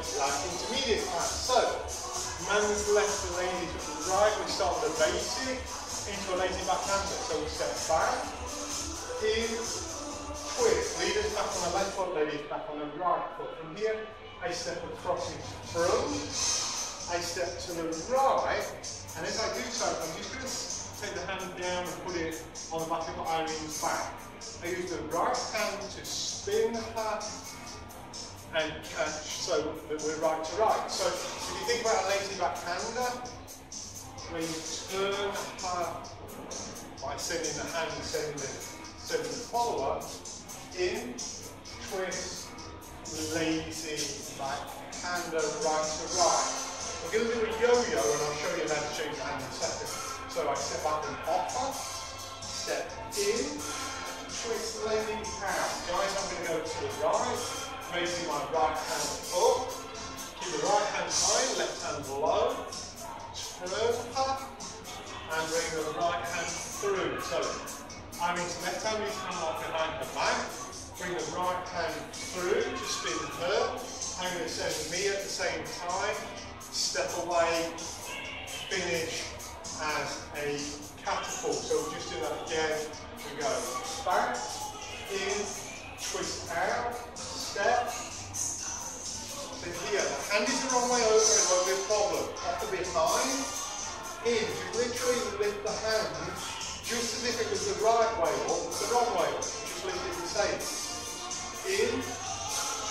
like intermediate time. So, man's left to lady's right. We start with a basic into a lazy backhander. So we step back, in, twist. Leaders back on the left foot, ladies back on the right foot. From here, I step across in front. I step to the right, and as I do so, I'm just going to take the hand down and put it on the back of Irene's back. I use the right hand to spin the hat and catch so that we're right to right. So if you think about a lazy backhander, when you turn the hat by sending the hand and sending the follow-up, in, twist, lazy backhander, right to right. We're going to do a yo-yo and I'll show you how to change the hand in a second. So I step up and offer, step in, twist, lady, out. Guys, I'm going to go to the right, raising my right hand up, keep the right hand high, left hand low, turn up, and bring the right hand through. So I'm into left hand, use hand lock behind the back, bring the right hand through to spin her. I'm going to send me at the same time, step away, finish, as a catapult. So we'll just do that again. We go back, in, twist out, step. So here, the hand is the wrong way over, it won't be a problem. Up to behind, in, you literally lift the hand just as if it was the right way or the wrong way. Just lift it the same. In,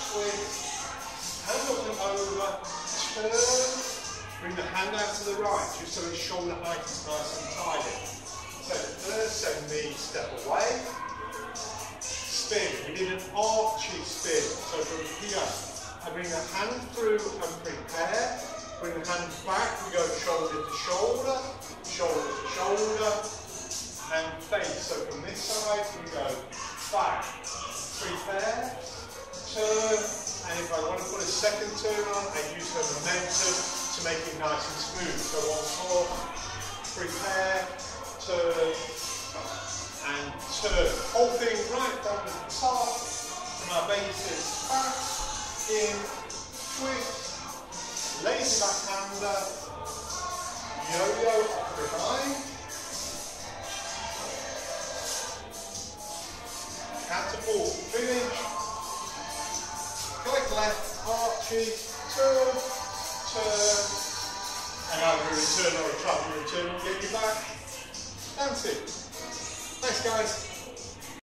twist, hand up and over, turn. Bring the hand out to the right, just so his shoulder height is nice and tidy. So first, send me, step away, spin. We did an archie spin. So from here, I bring the hand through and prepare. Bring the hand back, we go shoulder to shoulder, shoulder to shoulder, and face. So from this side, we go back, prepare, turn, and if I want to put a second turn on, I use the momentum to make it nice and smooth. So once more, prepare, turn, and turn. Whole thing right down the top, my basic back, in, twist, lazy backhander, yo-yo up behind, catapult, finish, click left, archie, turn, turn, and either a return or a trap and return will get you back. That's it. Thanks guys.